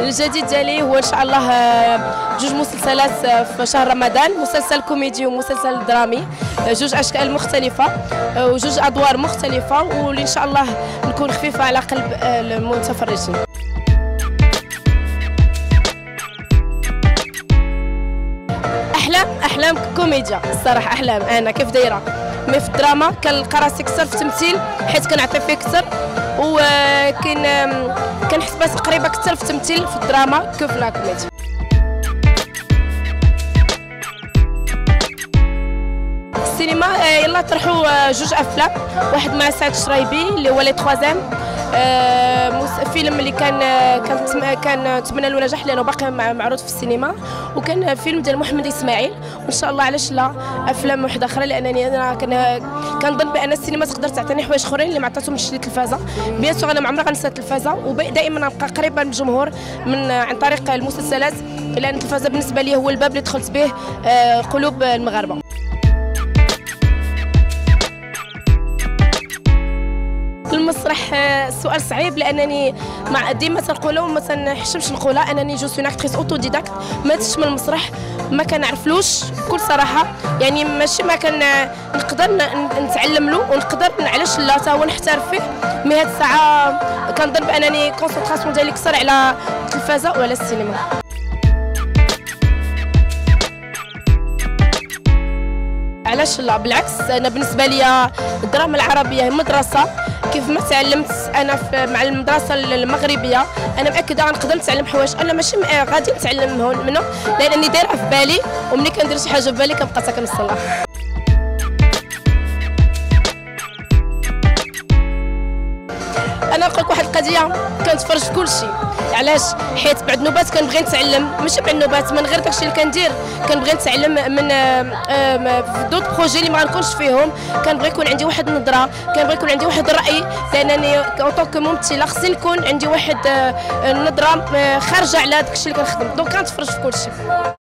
الجديد ديالي هو ان شاء الله جوج مسلسلات في شهر رمضان، مسلسل كوميدي ومسلسل درامي، جوج اشكال مختلفه وجوج ادوار مختلفه، واللي ان شاء الله نكون خفيفه على قلب المتفرجين. احلام كوميديا الصراحه، احلام انا كيف دايره مي في الدراما كنلقى راسي اكثر في التمثيل حيت كنعطي فيه اكثر، كنحس بس قريبه اكثر في التمثيل في الدراما كيف لا كوميديا. السينما يلا طرحوا جوج افلام، واحد مع سعد شرايبي اللي هو لي تخوازام، فيلم اللي كنتمنى له نجاح لانه باقي معروض في السينما، وكان فيلم ديال محمد اسماعيل، وان شاء الله علاش لا افلام وحده اخرى، لانني انا كنظن بان السينما تقدر تعطيني حوايج اخرين اللي ما عطاتهمش التلفازه. بيان سور انا ما عمري غنسى التلفازه، ودائما نبقى قريبه من الجمهور عن طريق المسلسلات، لان التلفازه بالنسبه لي هو الباب اللي دخلت به قلوب المغاربه. المسرح سؤال صعيب، لانني مع ديما تنقولها وما تنحشمش نقولها انني جو سون اكتريس اوتوديداكت، ما تش من المسرح ما كنعرفلوش بكل صراحه، يعني ماشي ما كنقدر نتعلم له ونقدر علاش لا حتى هو نحترف فيه، مي هاد الساعه كنظن بانني كونسونطراسيون ديالي كثر على التلفازه وعلى السينما. علاش لا، بالعكس انا بالنسبه لي الدراما العربيه هي مدرسه، كيف ما تعلمت انا مع المدرسه المغربيه انا مأكده غنقدر نتعلم حوايج انا ماشي غادي نتعلم منهم، لانني دايره في بالي، وملي كندير شي حاجه في بالي كنبقى حتى كنوصلها. انا نقول لك واحد القضيه، كنتفرج في كل شيء، علاش؟ حيت بعد نوبات كنبغي نتعلم، ماشي بعد نوبات من غير داكشي اللي كندير كنبغي نتعلم من دوت بروجي اللي ما غنكونش فيهم، كنبغي يكون عندي واحد النظره، كنبغي يكون عندي واحد الراي، لانني اون طونك ممثله خصني نكون عندي واحد النظره خارجه على داكشي اللي كنخدم، دونك كنتفرج في كل شيء.